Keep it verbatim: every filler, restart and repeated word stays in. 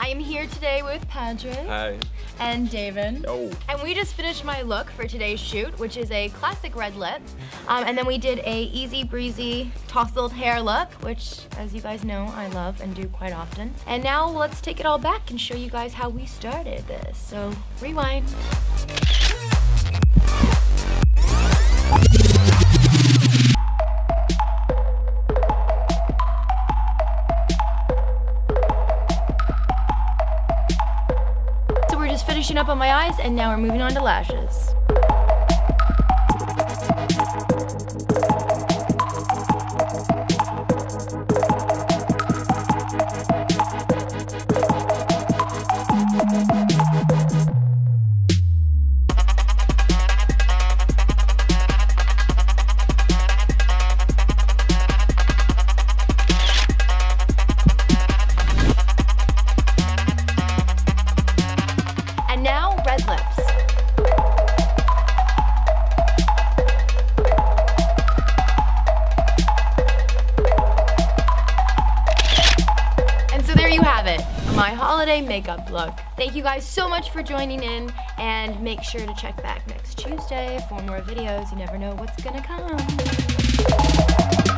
I am here today with Patrick. Hi. And Daven. Oh. And we just finished my look for today's shoot, which is a classic red lip. Um, and then we did a easy breezy tousled hair look, which as you guys know, I love and do quite often. And now let's take it all back and show you guys how we started this. So rewind. Finishing up on my eyes, and now we're moving on to lashes. My holiday makeup look. Thank you guys so much for joining in, and make sure to check back next Tuesday for more videos. You never know what's gonna come.